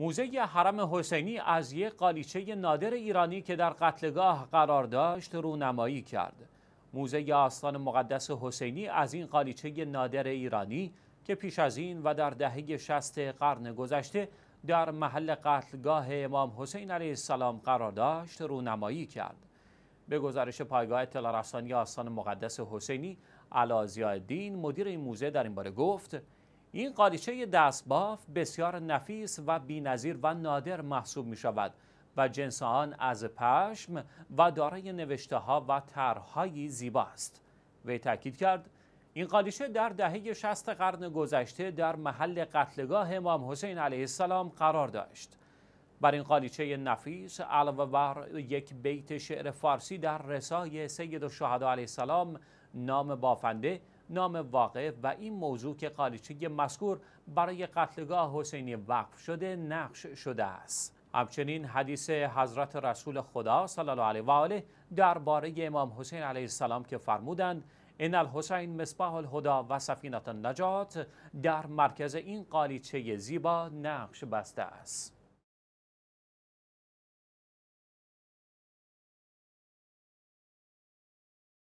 موزه حرم حسینی از یک قالیچه نادر ایرانی که در قتلگاه قرار داشت رونمایی کرد. موزه آستان مقدس حسینی از این قالیچه نادر ایرانی که پیش از این و در دهه 60 قرن گذشته در محل قتلگاه امام حسین علیه السلام قرار داشت رونمایی کرد. به گزارش پایگاه اطلاع رسانی آستان مقدس حسینی، علاء ضیاءالدین مدیر این موزه در این باره گفت: این قالیچه دستباف بسیار نفیس و بی‌نظیر و نادر محسوب می شود و جنس آن از پشم و دارای نوشته ها و طرح‌های زیباست. وی تاکید کرد این قالیچه در دهه 60 قرن گذشته در محل قتلگاه امام حسین علیه السلام قرار داشت. بر این قالیچه نفیس علاوه بر یک بیت شعر فارسی در رسای سید الشهدا علیه السلام، نام بافنده، نام واقع و این موضوع که قالیچه مذکور برای قتلگاه حسینی وقف شده نقش شده است. همچنین حدیث حضرت رسول خدا صلی الله علیه و آله درباره امام حسین علیه السلام که فرمودند ان الحسین مصباح الهدی و سفینه النجات در مرکز این قالیچه زیبا نقش بسته است.